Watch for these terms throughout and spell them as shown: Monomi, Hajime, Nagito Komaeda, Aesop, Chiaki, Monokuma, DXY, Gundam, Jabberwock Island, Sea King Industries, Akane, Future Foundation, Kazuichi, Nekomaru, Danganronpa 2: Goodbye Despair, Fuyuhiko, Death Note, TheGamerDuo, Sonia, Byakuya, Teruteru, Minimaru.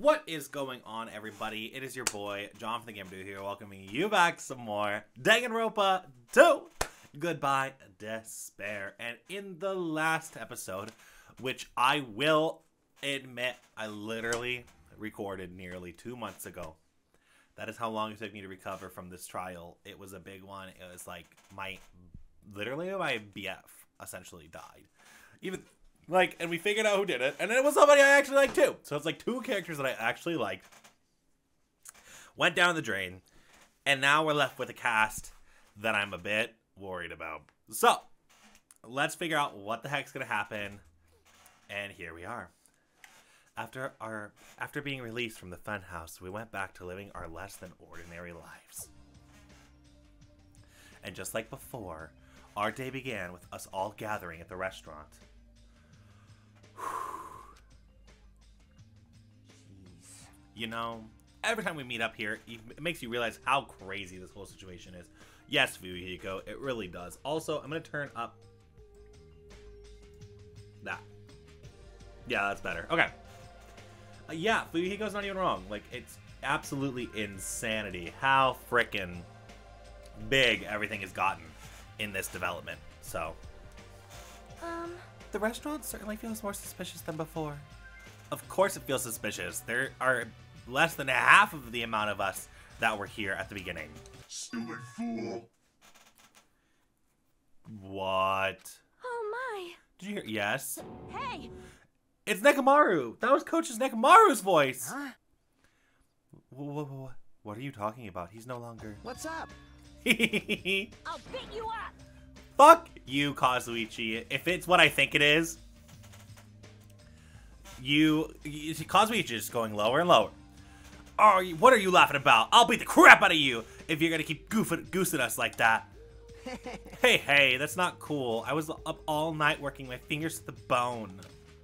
What is going on, everybody? It is your boy, John from TheGamerDuo here, welcoming you back some more Danganronpa 2: Goodbye Despair. And in the last episode, which I will admit I literally recorded nearly 2 months ago. That is how long it took me to recover from this trial. It was a big one. It was like my BF essentially died. And we figured out who did it, and then it was somebody I actually liked too. So it's like two characters that I actually liked went down the drain, and now we're left with a cast that I'm a bit worried about. So let's figure out what the heck's gonna happen, and here we are. After being released from the funhouse, we went back to living our less than ordinary lives. And just like before, our day began with us all gathering at the restaurant. You know, every time we meet up here, it makes you realize how crazy this whole situation is. Yes, Fuyuhiko, it really does. Also, I'm going to turn up that. Yeah, that's better. Okay. Yeah, Fuyuhiko's not even wrong. Like, it's absolutely insanity how frickin' big everything has gotten in this development. So, the restaurant certainly feels more suspicious than before. Of course it feels suspicious. There are less than half of the amount of us that were here at the beginning. Stupid fool. What? Oh my. Did you hear? Yes. Hey. It's Nekomaru. That was Coach's Nekomaru's voice. Huh? Whoa. What are you talking about? He's no longer. What's up? I'll beat you up. Fuck you, Kazuichi. If it's what I think it is. You see, Kazuichi is going lower and lower. Oh, what are you laughing about? I'll beat the crap out of you if you're gonna keep goosing us like that. Hey, that's not cool. I was up all night working my fingers to the bone.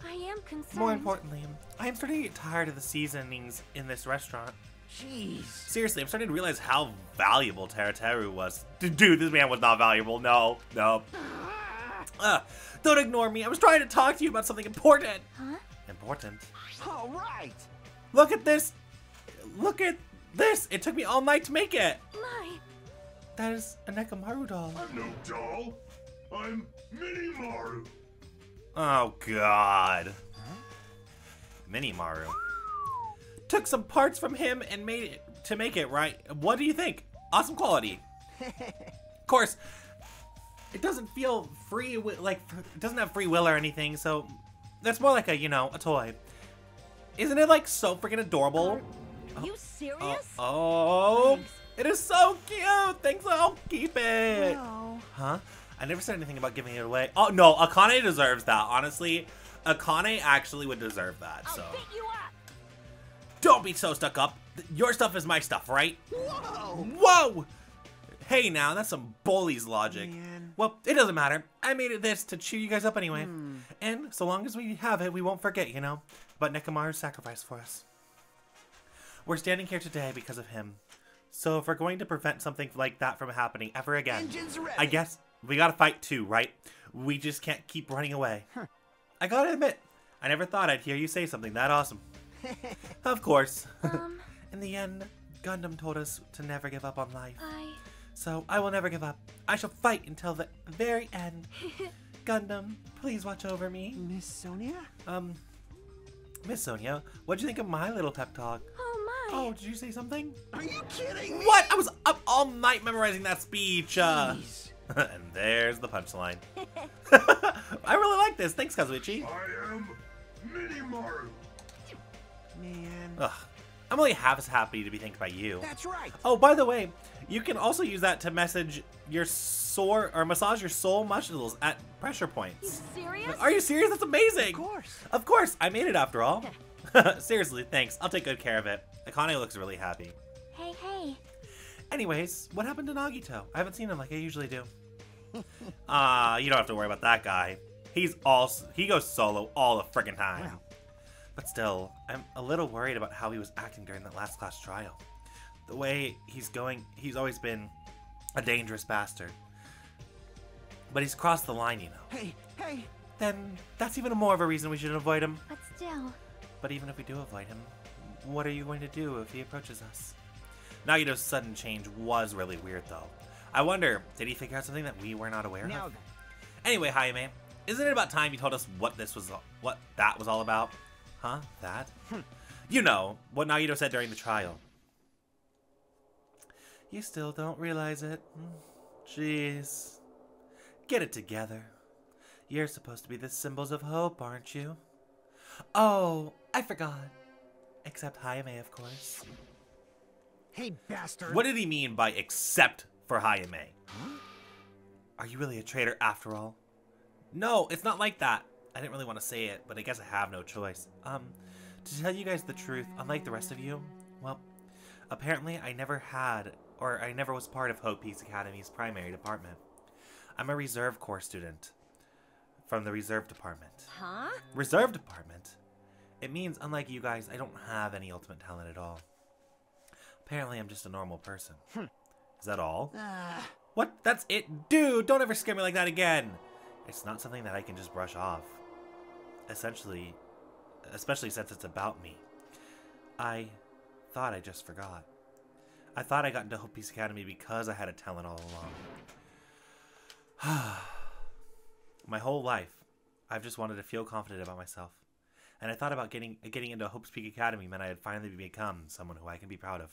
I am concerned. More importantly, I am starting to get tired of the seasonings in this restaurant. Jeez. Seriously, I'm starting to realize how valuable Teruteru was. Dude, this man was not valuable. No. Don't ignore me. I was trying to talk to you about something important. Huh? Important. All right. Look at this. Look at this. It took me all night to make it. My. That is a Nekomaru doll. I'm no doll. I'm Minimaru. Oh God. Huh? Minimaru. Took some parts from him and made it to make it right. What do you think? Awesome quality. Of course. It doesn't feel free. Like it doesn't have free will or anything. So. That's more like a, you know, a toy. Isn't it, like, so freaking adorable? Are you serious? Oh, it is so cute. Thanks, I'll keep it. No. Huh? I never said anything about giving it away. Oh, no, Akane deserves that, honestly. Akane actually would deserve that, so. I'll beat you up. Don't be so stuck up. Your stuff is my stuff, right? Whoa! Hey, now, that's some bully's logic. Man. Well, it doesn't matter. I made it this to cheer you guys up anyway. And so long as we have it, we won't forget, you know, about Nekomaru's sacrifice for us. We're standing here today because of him. So if we're going to prevent something like that from happening ever again, I guess we gotta fight too, right? We just can't keep running away. Huh. I gotta admit, I never thought I'd hear you say something that awesome. Of course. In the end, Gundam told us to never give up on life. So I will never give up. I shall fight until the very end. Gundam, please watch over me. Miss Sonia? Miss Sonia, what'd you think of my little pep talk? Oh my. Oh, did you say something? Are you kidding me? What? I was up all night memorizing that speech. And there's the punchline. I really like this. Thanks, Kazuichi. I am Minimaru. Man. Ugh. I'm only half as happy to be thanked by you. That's right. Oh, by the way, you can also use that to massage your sole muscles at pressure points. You serious? Are you serious? That's amazing. Of course. Of course. I made it after all. Seriously, thanks. I'll take good care of it. Akane looks really happy. Hey. Anyways, what happened to Nagito? I haven't seen him like I usually do. You don't have to worry about that guy. He goes solo all the freaking time. Wow. But still, I'm a little worried about how he was acting during that last class trial. The way he's going, he's always been a dangerous bastard. But he's crossed the line, you know. Hey! Then that's even more of a reason we should avoid him. But even if we do avoid him, What are you going to do if he approaches us? Nagito's sudden change was really weird, though. I wonder, did he figure out something that we were not aware of? Anyway, Hajime, isn't it about time you told us what that was all about? Huh? That? You know, what Nagito said during the trial. You still don't realize it? Jeez. Get it together. You're supposed to be the symbols of hope, aren't you? Oh, I forgot. Except Hajime, of course. Hey, bastard! What did he mean by except for Hajime? Huh? Are you really a traitor after all? No, it's not like that. I didn't really want to say it, but I guess I have no choice. To tell you guys the truth, unlike the rest of you, well, apparently I never was part of Hope Peak's Academy's primary department. I'm a reserve corps student from the reserve department. Huh? Reserve department? It means, unlike you guys, I don't have any ultimate talent at all. Apparently, I'm just a normal person. Is that all? What? That's it? Dude, don't ever scare me like that again! It's not something that I can just brush off. Essentially, especially since it's about me. I thought I just forgot. I thought I got into Hope Peak's Academy because I had a talent all along. My whole life, I've just wanted to feel confident about myself. And I thought about getting into Hope Peak Academy meant I had finally become someone who I can be proud of.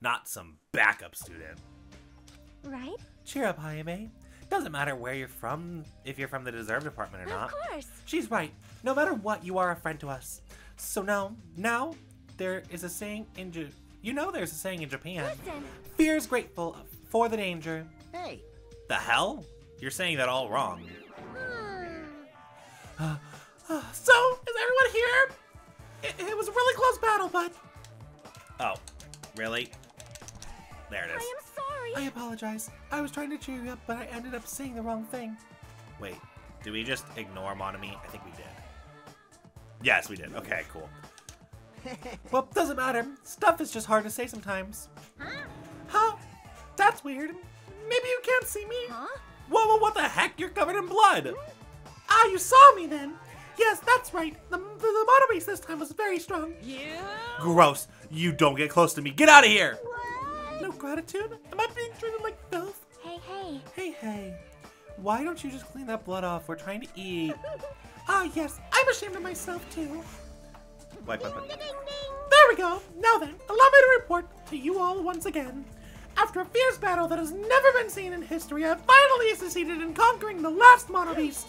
Not some backup student. Right? Cheer up, Hajime. Doesn't matter where you're from, if you're from the deserved department or not. Of course. She's right. No matter what, you are a friend to us. So now, there is a saying in there's a saying in Japan. Listen. Fear is grateful for the danger. Hey. The hell? You're saying that all wrong. So, is everyone here? It was a really close battle, but... Oh, really? There it is. I am sorry. I apologize. I was trying to cheer you up, but I ended up saying the wrong thing. Wait, did we just ignore Monomi? I think we did. Yes, we did. Okay, cool. Well, doesn't matter. Stuff is just hard to say sometimes. Huh? Huh? That's weird. Maybe you can't see me. Huh? Whoa, what the heck? You're covered in blood. Ah, you saw me then. Yes, that's right. The motor race this time was very strong. Yeah. Gross. You don't get close to me. Get out of here. What? No gratitude? Am I being treated like filth? Hey, hey. Hey, hey. Why don't you just clean that blood off? We're trying to eat. Ah, yes. I'm ashamed of myself, too. Wipe up. There we go. Now then, allow me to report to you all once again. After a fierce battle that has never been seen in history, I finally succeeded in conquering the last motor beast.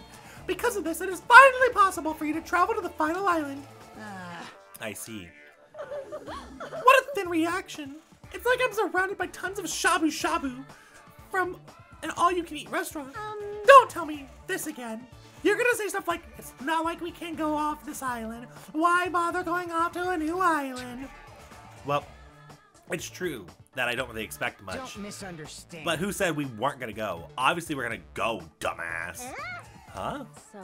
Because of this, it is finally possible for you to travel to the final island. I see. What a thin reaction. It's like I'm surrounded by tons of shabu-shabu from an all-you-can-eat restaurant. Don't tell me this again. You're gonna say stuff like, it's not like we can go off this island. Why bother going off to a new island? Well, it's true that I don't really expect much. Don't misunderstand. But who said we weren't gonna go? Obviously we're gonna go, dumbass. Huh? So...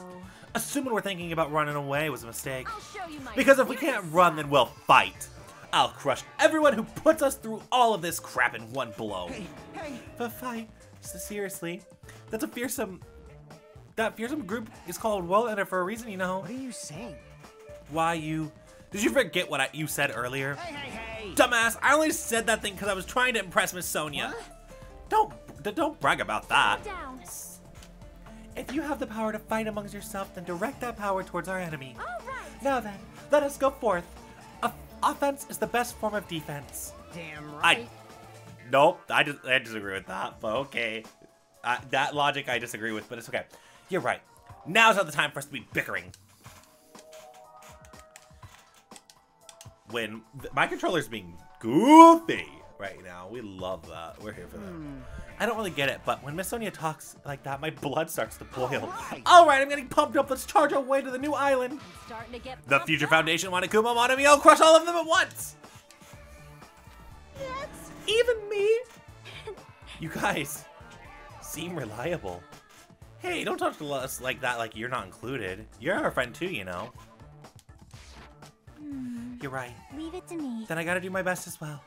Assuming we're thinking about running away was a mistake. I'll show you my because if we can't run, then we'll fight. I'll crush everyone who puts us through all of this crap in one blow. Hey, hey. But fight. Seriously. That's a fearsome... That fearsome group is called World Ender for a reason, you know. What are you saying? Why you... Did you forget what you said earlier? Hey, hey, hey. Dumbass, I only said that thing because I was trying to impress Miss Sonia. What? Don't brag about that. Down. If you have the power to fight amongst yourself, then direct that power towards our enemy. All right. Now then, let us go forth. Offense is the best form of defense. Damn right. I disagree with that, but okay. That logic I disagree with, but it's okay. You're right. Now's not the time for us to be bickering. When my controller's being goofy right now. We love that. We're here for that. I don't really get it, but when Miss Sonia talks like that, my blood starts to boil. All right, I'm getting pumped up. Let's charge our way to the new island. I'm starting to get the Future Foundation, Monokuma, Monomi, I'll crush all of them at once. Yes. Even me? You guys seem reliable. Hey, don't talk to us like that, like you're not included. You're our friend too, you know. You're right. Leave it to me. Then I gotta do my best as well.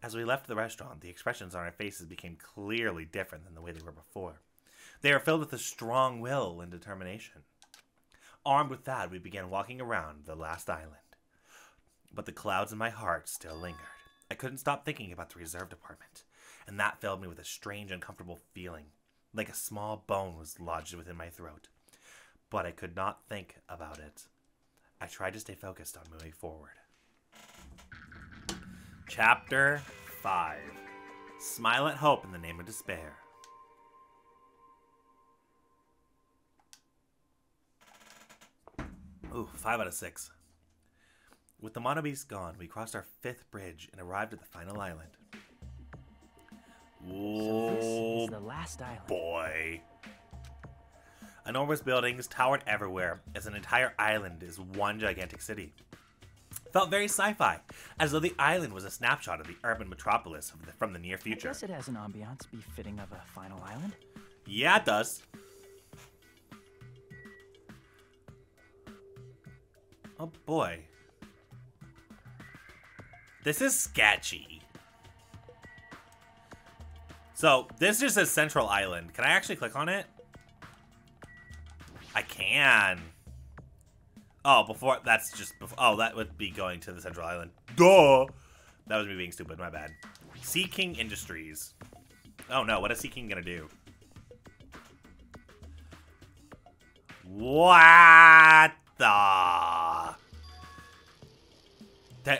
As we left the restaurant, the expressions on our faces became clearly different than the way they were before. They are filled with a strong will and determination. Armed with that, we began walking around the last island. But the clouds in my heart still lingered. I couldn't stop thinking about the reserve department, and that filled me with a strange, uncomfortable feeling, like a small bone was lodged within my throat. But I could not think about it. I tried to stay focused on moving forward. Chapter 5. Smile at Hope in the Name of Despair. Ooh, 5 out of 6. With the Monomis gone, we crossed our 5th bridge and arrived at the final island. Whoa, so this is the last island. Boy. Enormous buildings towered everywhere, as an entire island is one gigantic city. Felt very sci-fi, as though the island was a snapshot of the urban metropolis from the near future. I guess it has an ambiance befitting of a final island. Yeah, it does. Oh boy. This is sketchy. So, this just says Central Island. Can I actually click on it? I can. Oh, before, that's just before. Oh, that would be going to the Central Island. Duh! That was me being stupid, my bad. Sea King Industries. Oh no, what is Sea King gonna do? What the?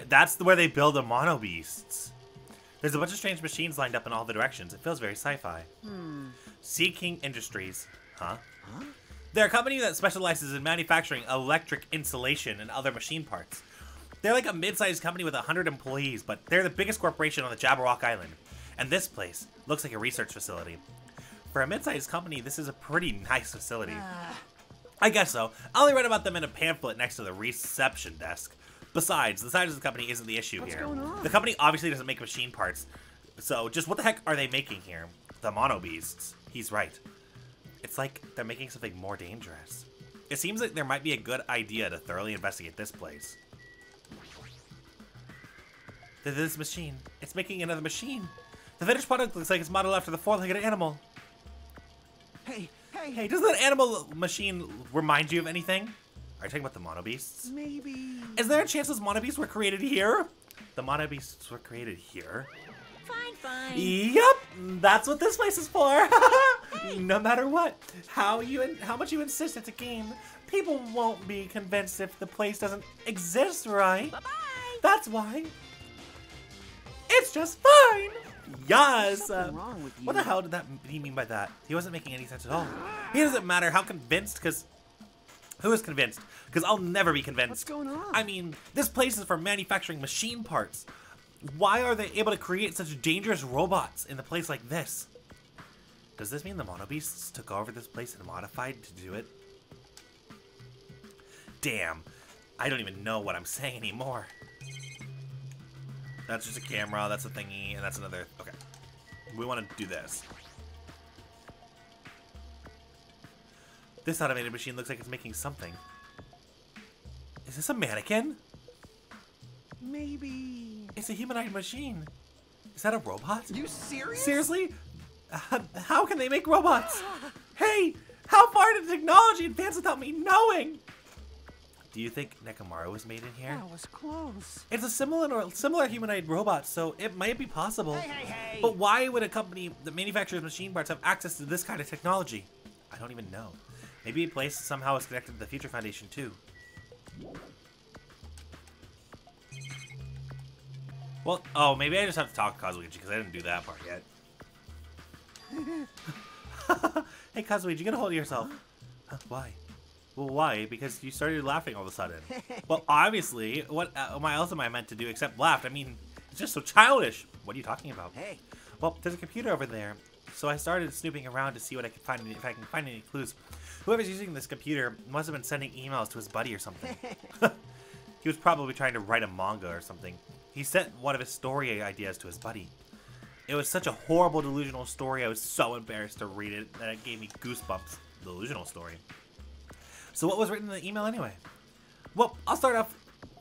That's where they build the mono beasts. There's a bunch of strange machines lined up in all the directions. It feels very sci-fi. Sea King Industries. Huh? They're a company that specializes in manufacturing electric insulation and other machine parts. They're like a mid-sized company with 100 employees, but they're the biggest corporation on the Jabberwock Island. And this place looks like a research facility. For a mid-sized company, this is a pretty nice facility. I guess so. I only read about them in a pamphlet next to the reception desk. Besides, the size of the company isn't the issue here. The company obviously doesn't make machine parts. So just what the heck are they making here? The mono beasts. He's right. It's like they're making something more dangerous. It seems like there might be a good idea to thoroughly investigate this place. This machine. It's making another machine. The finished product looks like it's modeled after the four-legged animal. Hey, doesn't that animal machine remind you of anything? Are you talking about the mono beasts? Maybe. Is there a chance those mono beasts were created here? The mono beasts were created here? Fine. Yep, that's what this place is for. Hey. No matter what, how much you insist it's a game, people won't be convinced if the place doesn't exist, right? Bye-bye. That's why it's just fine. Yes. Wrong with you. What the hell did he mean by that? He wasn't making any sense at all. It doesn't matter how convinced, because who is convinced? Because I'll never be convinced. What's going on? I mean, this place is for manufacturing machine parts. Why are they able to create such dangerous robots in a place like this? Does this mean the Monobeasts took over this place and modified to do it? Damn, I don't even know what I'm saying anymore. That's just a camera, that's a thingy, and that's another... Okay, we want to do this. This automated machine looks like it's making something. Is this a mannequin? Maybe. It's a humanoid machine. Is that a robot? You serious? Seriously? How can they make robots? Hey, how far did technology advance without me knowing? Do you think Nekomaru was made in here? That was close. It's a similar humanoid robot, so it might be possible. Hey. But why would a company that manufactures machine parts have access to this kind of technology? I don't even know. Maybe a place somehow is connected to the Future Foundation too. Well, oh, maybe I just have to talk to Kazuichi because I didn't do that part yet. Hey, Kazuichi, you gotta hold yourself. Huh? Why? Well, why? Because you started laughing all of a sudden. Well, obviously, what else am I meant to do except laugh? I mean, it's just so childish. What are you talking about? Hey. Well, there's a computer over there, so I started snooping around to see what I could find, if I can find any clues. Whoever's using this computer must have been sending emails to his buddy or something. He was probably trying to write a manga or something. He sent one of his story ideas to his buddy. It was such a horrible delusional story, I was so embarrassed to read it that it gave me goosebumps. Delusional story. So what was written in the email anyway? Well, I'll start off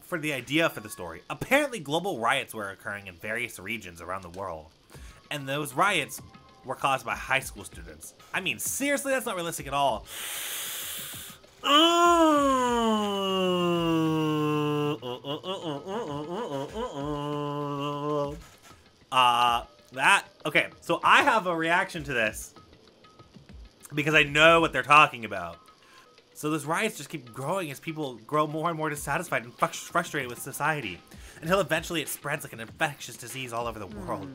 for the idea for the story. Apparently global riots were occurring in various regions around the world. And those riots were caused by high school students. I mean, seriously, that's not realistic at all. Okay, so I have a reaction to this because I know what they're talking about. So those riots just keep growing as people grow more and more dissatisfied and frustrated with society, until eventually it spreads like an infectious disease all over the world.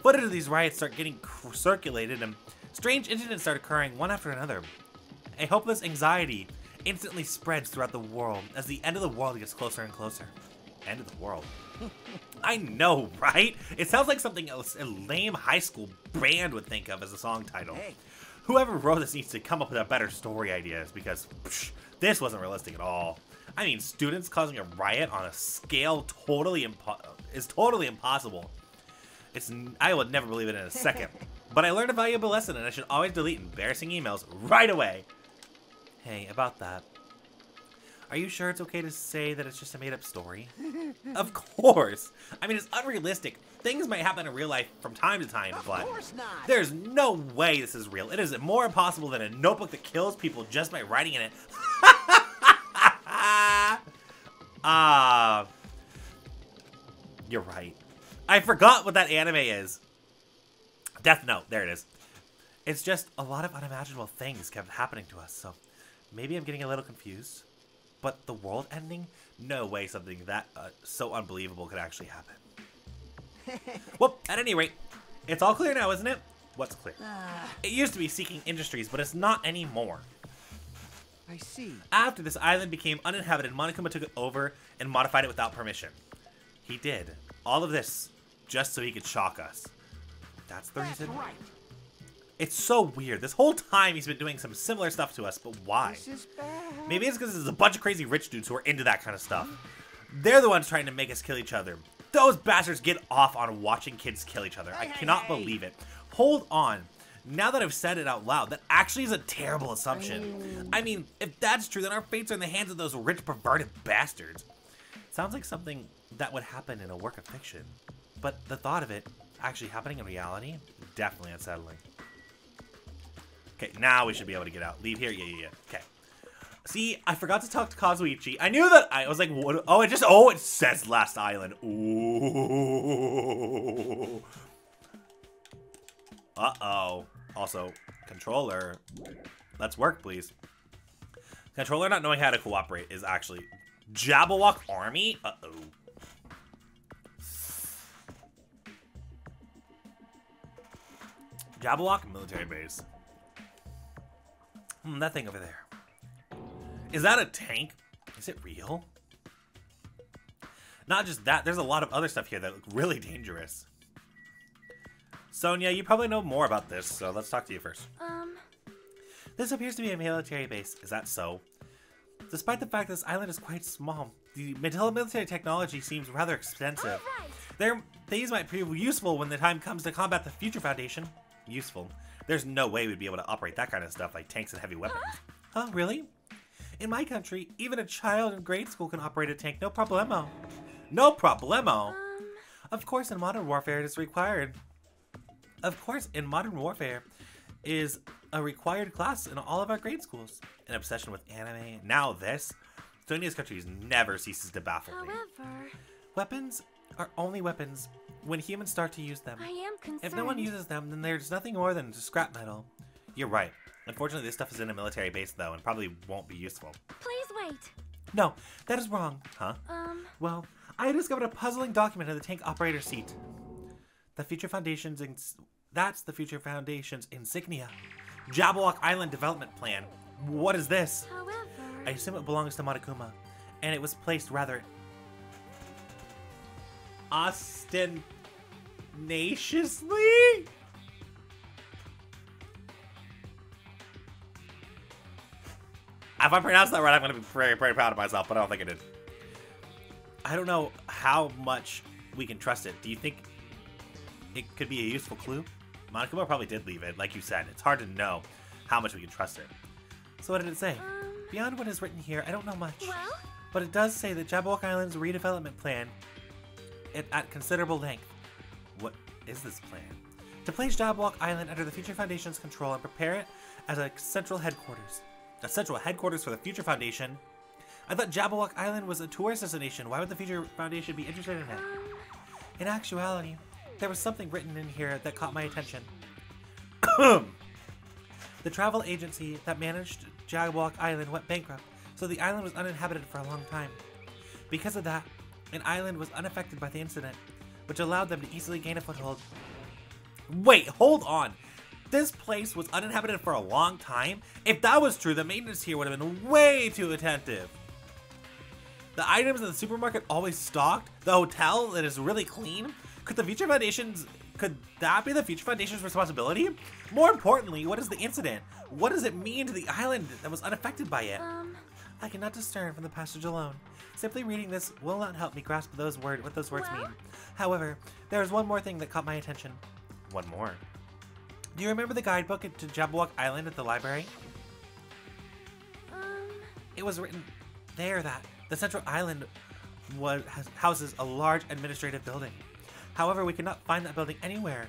Footage of these riots start getting circulated, and strange incidents start occurring one after another. A hopeless anxiety instantly spreads throughout the world as the end of the world gets closer and closer. End of the world. I know, right? It sounds like something else a lame high school band would think of as a song title. Hey. Whoever wrote this needs to come up with a better story ideas, because this wasn't realistic at all. I mean, students causing a riot on a scale is totally impossible. I would never believe it in a second. But I learned a valuable lesson, and I should always delete embarrassing emails right away. Hey, about that. Are you sure it's okay to say that it's just a made-up story? Of course! I mean, it's unrealistic. Things might happen in real life from time to time, but there's no way this is real. It is more impossible than a notebook that kills people just by writing in it. You're right. I forgot what that anime is. Death Note, there it is. It's just a lot of unimaginable things kept happening to us, so maybe I'm getting a little confused. But the world ending? No way something that so unbelievable could actually happen. Well, at any rate, it's all clear now, isn't it? What's clear? It used to be Sea King Industries, but it's not anymore. I see. After this island became uninhabited, Monokuma took it over and modified it without permission. He did. All of this just so he could shock us. That's the reason. Right. It's so weird. This whole time he's been doing some similar stuff to us, but why? This is bad. Maybe it's because there's a bunch of crazy rich dudes who are into that kind of stuff. They're the ones trying to make us kill each other. Those bastards get off on watching kids kill each other. I cannot believe it. Hold on. Now that I've said it out loud, that actually is a terrible assumption. I mean, if that's true, then our fates are in the hands of those rich, perverted bastards. Sounds like something that would happen in a work of fiction. But the thought of it actually happening in reality, definitely unsettling. Okay, now we should be able to get out. Leave here? Yeah. Okay. See, I forgot to talk to Kazuichi. I knew that. I was like, what? Oh, it says last island. Ooh. Uh-oh. Also, controller. Let's work, please. Controller not knowing how to cooperate is actually Jabberwock Army? Uh-oh. Jabberwock military base. That thing over there. Is that a tank? Is it real? Not just that, there's a lot of other stuff here that look really dangerous. Sonia, you probably know more about this, so let's talk to you first. This appears to be a military base. Is that so? Despite the fact this island is quite small, the military technology seems rather extensive. These might prove useful when the time comes to combat the Future Foundation. Useful. There's no way we'd be able to operate that kind of stuff, like tanks and heavy weapons. Huh? Really? In my country, even a child in grade school can operate a tank, no problemo. No problemo? Of course, in modern warfare, it is required. Of course, in modern warfare, is a required class in all of our grade schools. An obsession with anime, now this. Sonia's country never ceases to baffle me. Weapons are only weapons when humans start to use them. I am concerned. If no one uses them, then there's nothing more than just scrap metal. You're right. Unfortunately, this stuff is in a military base, though, and probably won't be useful. Please wait. No, that is wrong. Huh? Well, I discovered a puzzling document in the tank operator seat. The Future Foundation's... That's the Future Foundation's insignia. Jabberwock Island Development Plan. What is this? However... I assume it belongs to Monokuma, and it was placed rather... ostentatiously? If I pronounce that right, I'm going to be very proud of myself, but I don't think I did. I don't know how much we can trust it. Do you think it could be a useful clue? Monokuma probably did leave it, like you said. It's hard to know how much we can trust it. So what did it say? Beyond what is written here, I don't know much. Well? But it does say that Jabberwock Island's redevelopment plan at considerable length. What is this plan? To place Jabberwock Island under the Future Foundation's control and prepare it as a central headquarters. the central headquarters for the Future Foundation. I thought Jabberwock Island was a tourist destination. Why would the Future Foundation be interested in it? In actuality, there was something written in here that caught my attention. The travel agency that managed Jabberwock Island went bankrupt, so the island was uninhabited for a long time. Because of that, an island was unaffected by the incident, which allowed them to easily gain a foothold. Wait, hold on. This place was uninhabited for a long time? If that was true, the maintenance here would have been way too attentive. The items in the supermarket always stocked? The hotel that is really clean? Could that be the Future Foundation's responsibility? More importantly, what is the incident? What does it mean to the island that was unaffected by it? I cannot discern from the passage alone. Simply reading this will not help me grasp what those words mean. However, there is one more thing that caught my attention. One more? Do you remember the guidebook to Jabberwock Island at the library? It was written there that the central island houses a large administrative building. However, we could not find that building anywhere.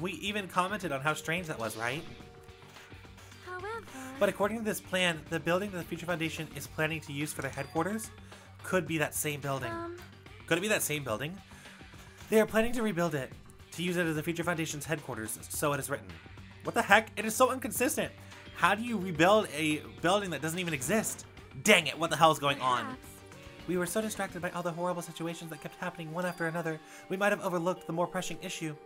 We even commented on how strange that was, right? However... But according to this plan, the building that the Future Foundation is planning to use for their headquarters could be that same building. Could it be that same building? They are planning to rebuild it, to use it as the Future Foundation's headquarters, so it is written. What the heck? It is so inconsistent. How do you rebuild a building that doesn't even exist? Dang it, what the hell is going on? We were so distracted by all the horrible situations that kept happening one after another, we might have overlooked the more pressing issue.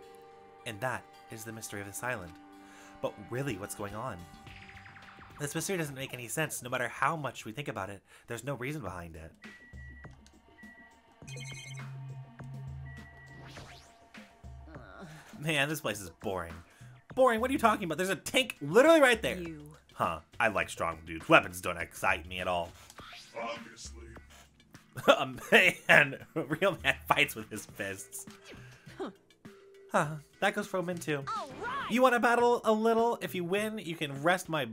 And that is the mystery of this island. But really, what's going on? This mystery doesn't make any sense, no matter how much we think about it. There's no reason behind it. Man, this place is boring. Boring? What are you talking about? There's a tank literally right there. Huh, I like strong dudes. Weapons don't excite me at all. Obviously. A man, a real man fights with his fists. Huh, that goes for a min too. Right. You want to battle a little? If you win, you can rest on my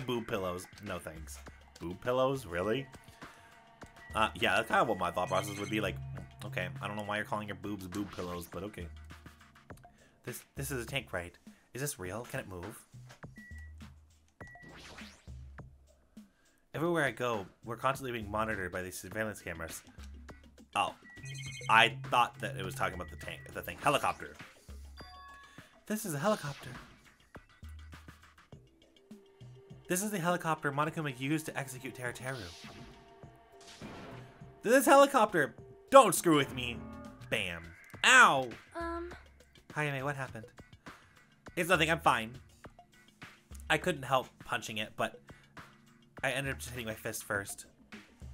boob pillows. No thanks. Boob pillows, really? Yeah, that's kind of what my thought process would be. Like, okay, I don't know why you're calling your boobs boob pillows, but okay. This is a tank, right? Is this real? Can it move? Everywhere I go, we're constantly being monitored by these surveillance cameras. Oh, I thought that it was talking about the tank, the thing. Helicopter. This is a helicopter. This is the helicopter Monokuma used to execute Teruteru. This helicopter! Don't screw with me! Bam. Ow! Hajime, what happened? It's nothing, I'm fine. I couldn't help punching it, but I ended up just hitting my fist first.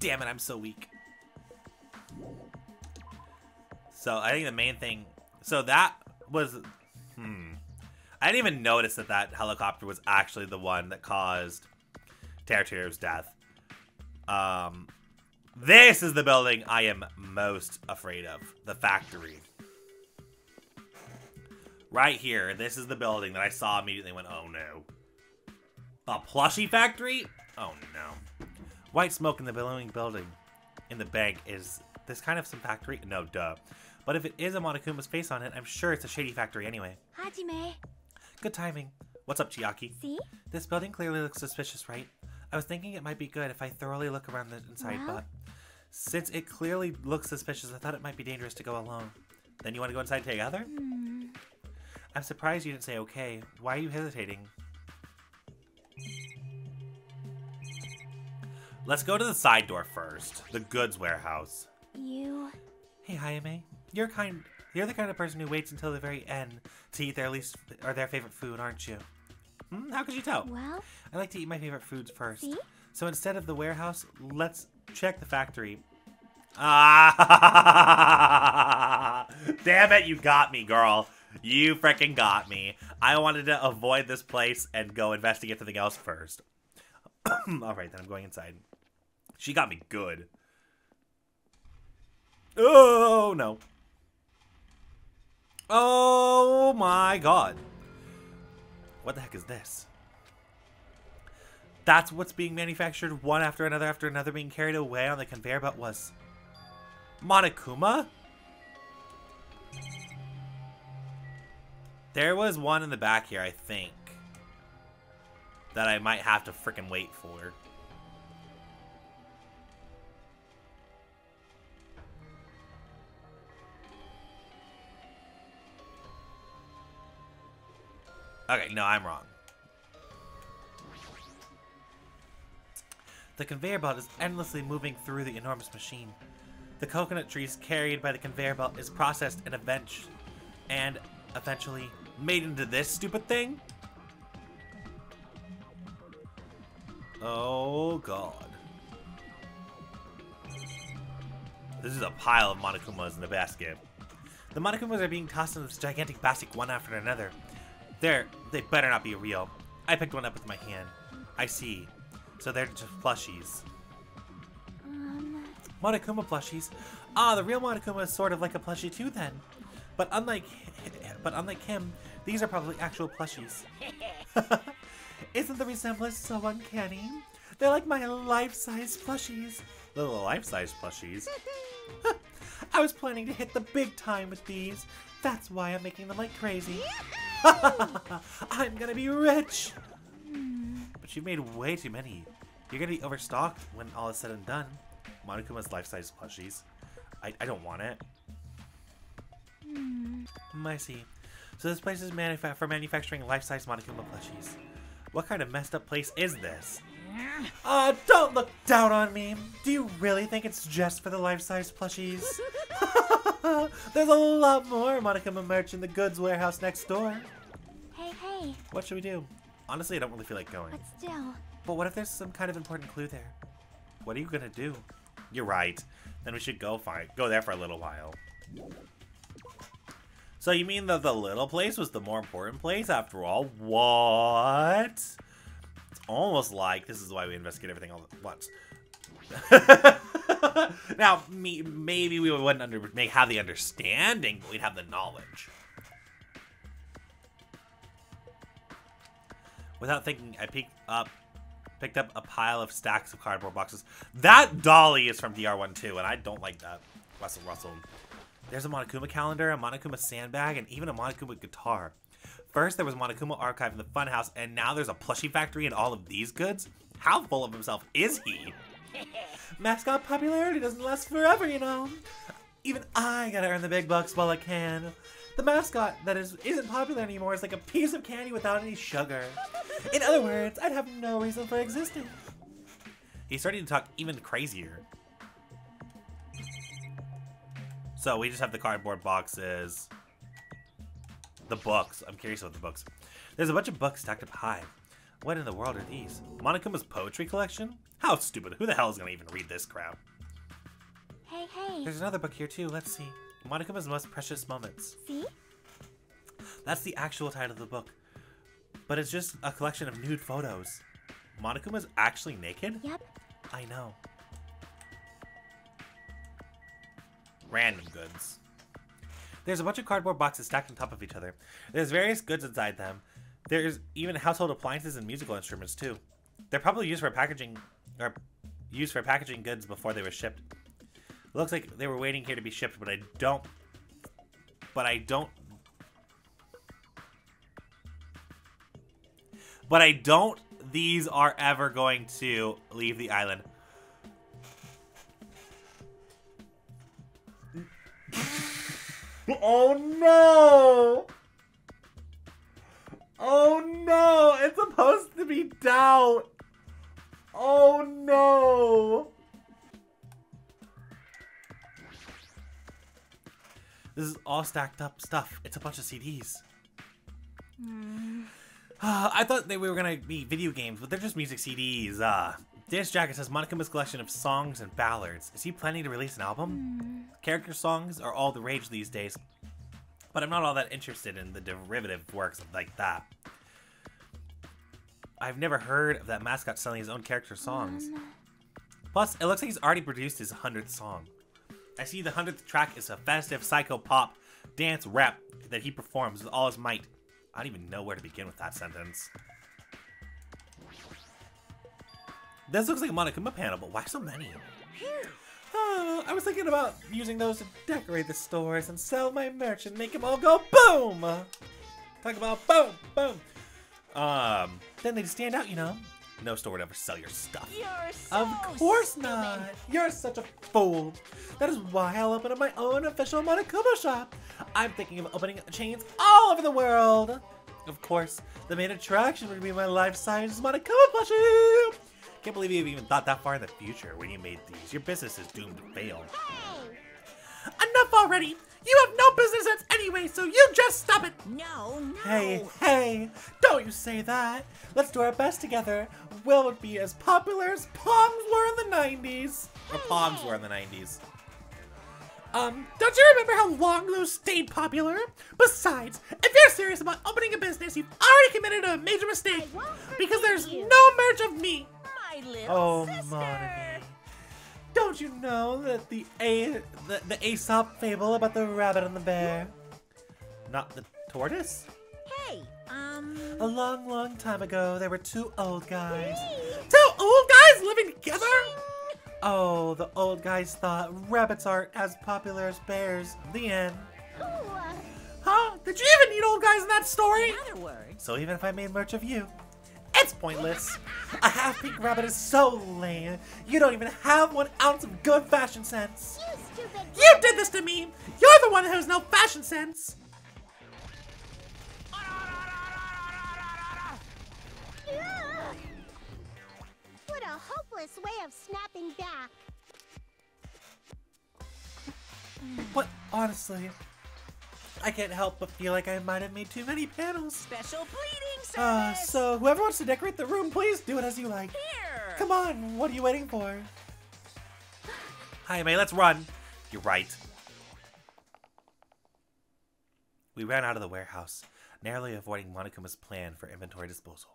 Damn it, I'm so weak. So I think the main thing... So that was... I didn't even notice that that helicopter was actually the one that caused Teruteru's death. This is the building I am most afraid of. The factory. Right here. This is the building that I saw immediately and went, oh no. A plushie factory? Oh no. White smoke in the billowing building. In the bank, is this kind of some factory? No, duh. But if it is a Monokuma's face on it, I'm sure it's a shady factory anyway. Hajime. Good timing. What's up, Chiaki? See? This building clearly looks suspicious, right? I was thinking it might be good if I thoroughly look around the inside, but since it clearly looks suspicious, I thought it might be dangerous to go alone. Then you want to go inside together? I'm surprised you didn't say okay. Why are you hesitating? Let's go to the side door first. The goods warehouse. Hey, Hajime. You're the kind of person who waits until the very end to eat their favorite food, aren't you? How could you tell? Well, I like to eat my favorite foods first. See? So instead of the warehouse, let's check the factory. Ah! Damn it, you got me, girl. You freaking got me. I wanted to avoid this place and go investigate something else first. All right, then I'm going inside. She got me good. Oh no. Oh my god. What the heck is this? That's what's being manufactured one after another being carried away on the conveyor belt was... Monokuma? There was one in the back here, I think. that I might have to frickin' wait for. Okay, no, I'm wrong. The conveyor belt is endlessly moving through the enormous machine. The coconut trees carried by the conveyor belt is processed and eventually made into this stupid thing? Oh god. This is a pile of Monokumas in the basket. The Monokumas are being tossed into this gigantic basket one after another. They better not be real. I picked one up with my hand. I see. So they're just plushies. Monokuma plushies. Ah, the real Monokuma is sort of like a plushie too then. But unlike him, these are probably actual plushies. Isn't the resemblance so uncanny? They're like my life-size plushies. Little life-size plushies. I was planning to hit the big time with these. That's why I'm making them like crazy. I'm gonna be rich. But you've made way too many. You're gonna be overstocked when all is said and done. Monokuma's life-size plushies. I don't want it. I see. So this place is for manufacturing life-size Monokuma plushies. What kind of messed up place is this? Don't look down on me. Do you really think it's just for the life-size plushies? There's a lot more Monokuma merch in the goods warehouse next door. Hey. What should we do? Honestly, I don't really feel like going. But still. But what if there's some kind of important clue there? What are you gonna do? You're right. Then we should go there for a little while. So you mean that the little place was the more important place after all? What? It's almost like this is why we investigate everything all at once. Now, maybe we wouldn't have the understanding, but we'd have the knowledge. Without thinking, I picked up a pile of stacks of cardboard boxes. That dolly is from DR12, and I don't like that. Russell. There's a Monokuma calendar, a Monokuma sandbag, and even a Monokuma guitar. First, there was Monokuma archive in the funhouse, and now there's a plushie factory and all of these goods? How full of himself is he? Mascot popularity doesn't last forever, you know. Even I gotta earn the big bucks while I can. The mascot that isn't popular anymore is like a piece of candy without any sugar. In other words, I'd have no reason for existing. He's starting to talk even crazier. So we just have the cardboard boxes. The books. I'm curious about the books. There's a bunch of books stacked up high. What in the world are these? Monokuma's poetry collection? How stupid. Who the hell is going to even read this crap? Hey. There's another book here too. Let's see. Monokuma's Most Precious Moments. See? That's the actual title of the book. But it's just a collection of nude photos. Monokuma's actually naked? Yep. I know. Random goods. There's a bunch of cardboard boxes stacked on top of each other. There's various goods inside them. There's even household appliances and musical instruments too. They're probably used for packaging goods before they were shipped. It looks like they were waiting here to be shipped, but I don't these are ever going to leave the island. Oh no! Oh no! It's supposed to be down! Oh no! This is all stacked up stuff. It's a bunch of CDs. I thought they were gonna be video games, but they're just music CDs. This jacket says Monokuma's collection of songs and ballads. Is he planning to release an album? Character songs are all the rage these days, but I'm not all that interested in the derivative works like that. I've never heard of that mascot selling his own character songs. Plus, it looks like he's already produced his 100th song. I see the 100th track is a festive psycho-pop dance rap that he performs with all his might. I don't even know where to begin with that sentence. This looks like a Monokuma panel, but why so many? I was thinking about using those to decorate the stores and sell my merch and make them all go boom! Talk about boom! Then they'd stand out, you know. No store would ever sell your stuff. You're so of course stupid. Not. You're such a fool. That is why I'll open up my own official Monokuma shop. I'm thinking of opening chains all over the world. Of course, the main attraction would be my life-size Monokuma plushie. Can't believe you even thought that far in the future when you made these. Your business is doomed to fail. Hey! Enough already! You have no business sense anyway, so you just stop it! No, no! Hey, hey! Don't you say that! Let's do our best together. Will would be as popular as Pongs were in the 90s. Or Pongs were in the 90s. Don't you remember how long those stayed popular? Besides, if you're serious about opening a business, you've already committed a major mistake. Because there's no merch of me. My little sister. Monomi. Don't you know that the Aesop fable about the rabbit and the bear? Not the tortoise? Hey, a long, long time ago, there were two old guys. Hey. Two old guys living together? Oh, the old guys thought rabbits aren't as popular as bears. The end. Ooh. Huh? Did you even need old guys in that story? In other words. So even if I made merch of you, it's pointless. A half-pink rabbit is so lame. You don't even have 1 ounce of good fashion sense. You stupid. You did this to me. You're the one who has no fashion sense. A hopeless way of snapping back. But honestly, I can't help but feel like I might have made too many panels. Special pleading service. So whoever wants to decorate the room, please do it as you like. Here. Come on, what are you waiting for? Hi, May, let's run. You're right. We ran out of the warehouse, narrowly avoiding Monokuma's plan for inventory disposal.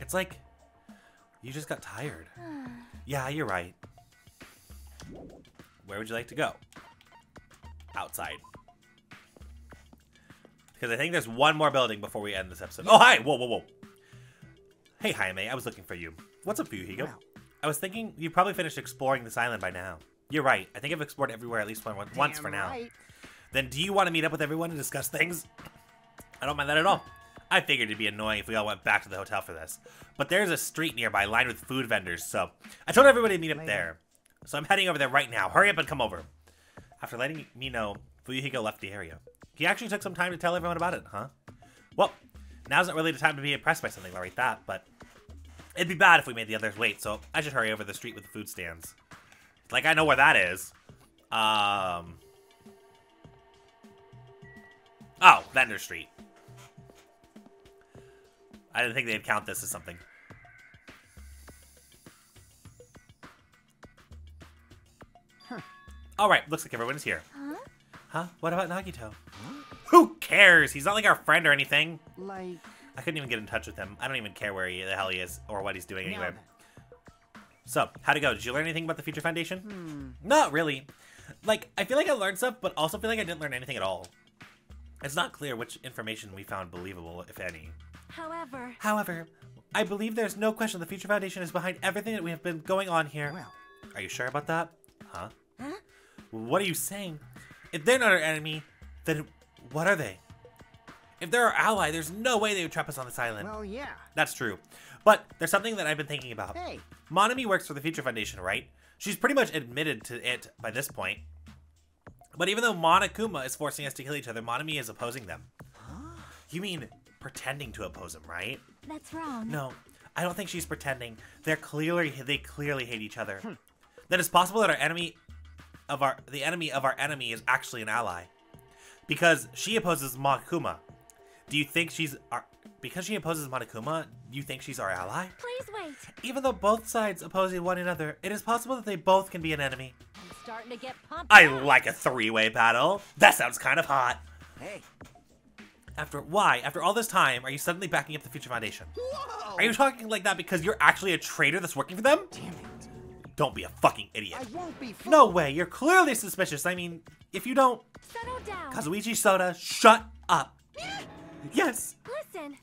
It's like you just got tired. Yeah, you're right. Where would you like to go? Outside. Because I think there's one more building before we end this episode. Oh, hi! Whoa, whoa, whoa. Hey, Hajime, I was looking for you. What's up, Fuyuhiko? Wow. I was thinking you probably finished exploring this island by now. You're right. I think I've explored everywhere at least once for now. Right. Then do you want to meet up with everyone and discuss things? I don't mind that at all. I figured it'd be annoying if we all went back to the hotel for this. But there's a street nearby lined with food vendors, so I told everybody to meet up there. So I'm heading over there right now. Hurry up and come over. After letting me know, Fuyuhiko left the area. He actually took some time to tell everyone about it, huh? Well, now's not really the time to be impressed by something like that, but it'd be bad if we made the others wait, so I should hurry over the street with the food stands. Like, I know where that is. Oh, Vendor Street. I didn't think they'd count this as something. Huh. Alright, looks like everyone is here. Huh? Huh? What about Nagito? Huh? Who cares? He's not like our friend or anything. Like... I couldn't even get in touch with him. I don't even care where the hell he is or what he's doing anyway. So, how'd it go? Did you learn anything about the Future Foundation? Not really. Like, I feel like I learned stuff, but also feel like I didn't learn anything at all. It's not clear which information we found believable, if any. However, I believe there's no question the Future Foundation is behind everything that we have been going on here. Well, are you sure about that? Huh? Huh? What are you saying? If they're not our enemy, then what are they? If they're our ally, there's no way they would trap us on this island. Well, yeah. That's true. But there's something that I've been thinking about. Hey. Monomi works for the Future Foundation, right? She's pretty much admitted to it by this point. But even though Monokuma is forcing us to kill each other, Monomi is opposing them. Huh? You mean... pretending to oppose him, right? That's wrong. No, I don't think she's pretending. They clearly hate each other. Then it's possible that the enemy of our enemy is actually an ally, because she opposes Monokuma. Do you think she's our ally? Please wait. Even though both sides oppose one another, it is possible that they both can be an enemy. I'm starting to get pumped. I like a three-way battle. That sounds kind of hot. Hey. After all this time, are you suddenly backing up the Future Foundation? Whoa. Are you talking like that because you're actually a traitor that's working for them? Damn it. Don't be a fucking idiot. I won't be fooled. No way, you're clearly suspicious. I mean, if you don't... Settle down. Kazuichi Soda, shut up. Yes. Listen.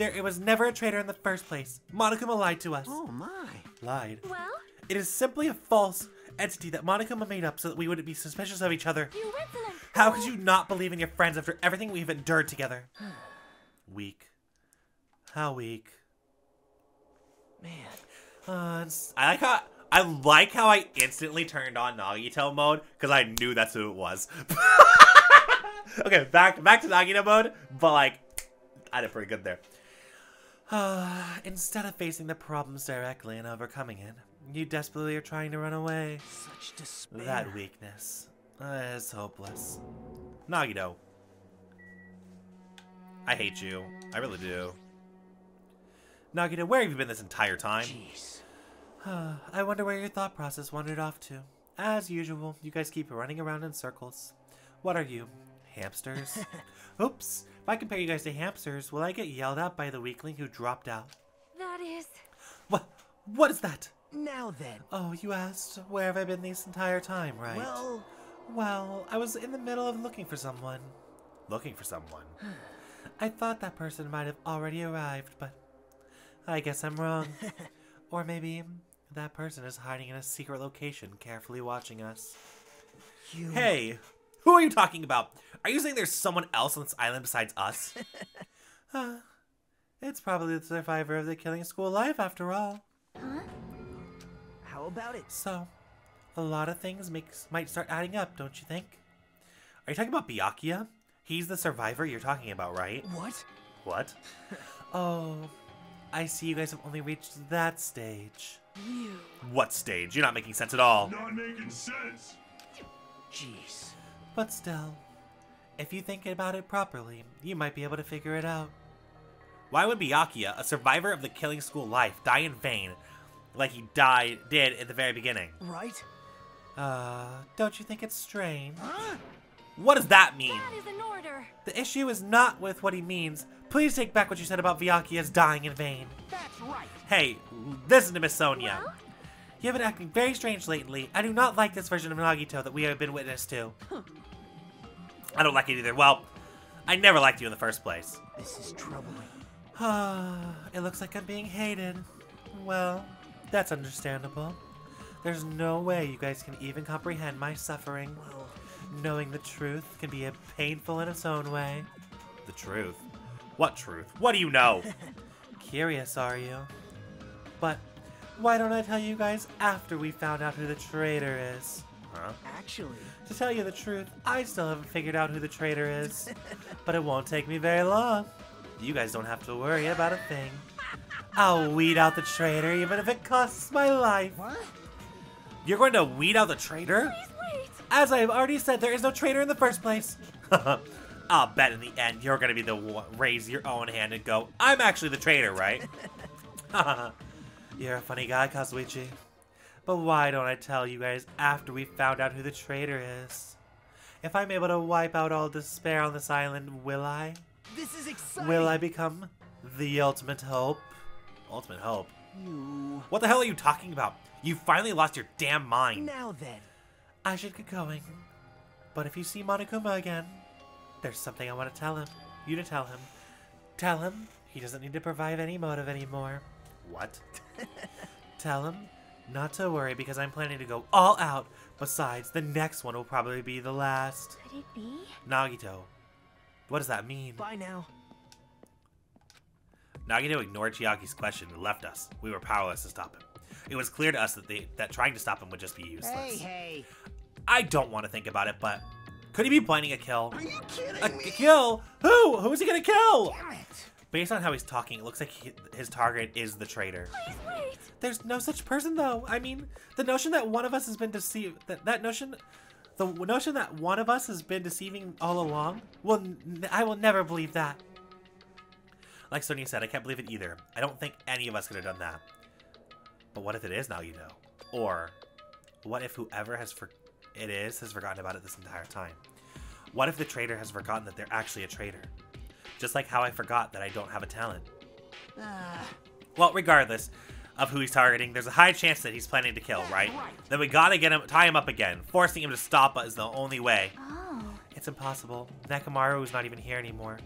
It was never a traitor in the first place. Monokuma lied to us. Oh my. Lied. Well? It is simply a false entity that Monokuma made up so that we wouldn't be suspicious of each other. You insolent. How could you not believe in your friends after everything we've endured together? Weak. How weak. Man. I like how I instantly turned on Nagito mode because I knew that's who it was. Okay, back to Nagito mode, but like, I did pretty good there. Instead of facing the problems directly and overcoming it, you desperately are trying to run away. Such despair. That weakness is hopeless. Nagito, I hate you. I really do. Nagito, where have you been this entire time? Jeez. I wonder where your thought process wandered off to. As usual, you guys keep running around in circles. What are you, hamsters? Oops, if I compare you guys to hamsters, will I get yelled at by the weakling who dropped out? That is... What is that? Now then. Oh, you asked where have I been this entire time, right? Well, I was in the middle of looking for someone. Looking for someone? I thought that person might have already arrived, but I guess I'm wrong. Or maybe... that person is hiding in a secret location, carefully watching us. You... Hey, who are you talking about? Are you saying there's someone else on this island besides us? It's probably the survivor of the killing school life, after all. Huh? How about it? So, a lot of things might start adding up, don't you think? Are you talking about Byakuya? He's the survivor you're talking about, right? What? Oh, I see you guys have only reached that stage. You. What stage? You're not making sense at all. Not making sense. Jeez. But still, if you think about it properly, you might be able to figure it out. Why would Byakuya, a survivor of the killing school life, die in vain like he did at the very beginning? Right? Don't you think it's strange? Huh? What does that mean? That is an order. The issue is not with what he means. Please take back what you said about Byakuya's dying in vain. That's right. Hey, listen to Miss Sonia. Well? You have been acting very strange lately. I do not like this version of Nagito that we have been witness to. Huh. I don't like it either. Well, I never liked you in the first place. This is troubling. It looks like I'm being hated. Well, that's understandable. There's no way you guys can even comprehend my suffering. Well, knowing the truth can be painful in its own way. The truth? What truth? What do you know? Curious, are you? But why don't I tell you guys after we found out who the traitor is? Huh? Actually... to tell you the truth, I still haven't figured out who the traitor is. But it won't take me very long. You guys don't have to worry about a thing. I'll weed out the traitor even if it costs my life. What? You're going to weed out the traitor? Please. As I have already said, there is no traitor in the first place. I'll bet in the end you're going to be the one raise your own hand and go, I'm actually the traitor, right? You're a funny guy, Kazuichi. But why don't I tell you guys after we found out who the traitor is? If I'm able to wipe out all despair on this island, will I? This is exciting. Will I become the ultimate hope? Ultimate hope? No. What the hell are you talking about? You finally lost your damn mind. Now then. I should get going, but if you see Monokuma again, there's something I want to tell him. You to tell him. Tell him he doesn't need to provide any motive anymore. What? Tell him not to worry because I'm planning to go all out. Besides, the next one will probably be the last. Could it be? Nagito, what does that mean? Bye now. Nagito ignored Chiaki's question and left us. We were powerless to stop him. It was clear to us that trying to stop him would just be useless. Hey. I don't want to think about it, but could he be planning a kill? Are you kidding me? A kill? Who? Who is he going to kill? Damn it. Based on how he's talking, it looks like his target is the traitor. Please wait. There's no such person, though. I mean, the notion that one of us has been deceived, the notion that one of us has been deceiving all along, well, I will never believe that. Like Sonia said, I can't believe it either. I don't think any of us could have done that. But what if it is Nagito? Or what if whoever has forgotten about it this entire time? What if the traitor has forgotten that they're actually a traitor? Just like how I forgot that I don't have a talent. Well, regardless of who he's targeting, there's a high chance that he's planning to kill, right? Then we gotta tie him up again. Forcing him to stop us is the only way. Oh. It's impossible. Nekomaru is not even here anymore.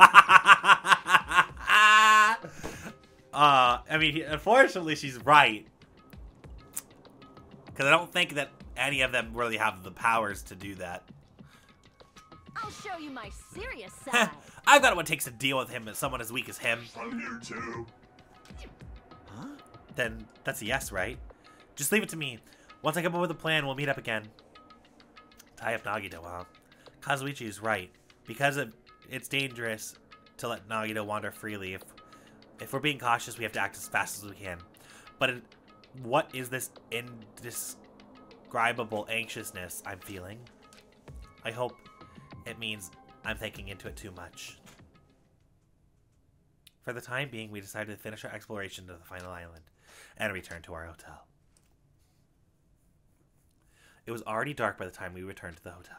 I mean, unfortunately, she's right. Because I don't think that any of them really have the powers to do that. I'll show you my serious side. I've got what it takes to deal with him as someone as weak as him. I'm here too. Huh? Then that's a yes, right? Just leave it to me. Once I come up with a plan, we'll meet up again. Tie up Nagito, huh? Kazuichi is right. Because it's dangerous to let Nagito wander freely. If we're being cautious, we have to act as fast as we can. But what is this indescribable anxiousness I'm feeling? I hope it means I'm thinking into it too much. For the time being, we decided to finish our exploration to the final island and return to our hotel. It was already dark by the time we returned to the hotel.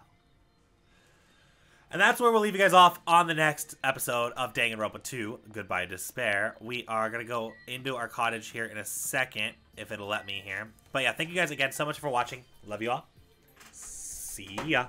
And that's where we'll leave you guys off on the next episode of Danganronpa 2, Goodbye Despair. We are going to go into our cottage here in a second, if it'll let me here. But yeah, thank you guys again so much for watching. Love you all. See ya.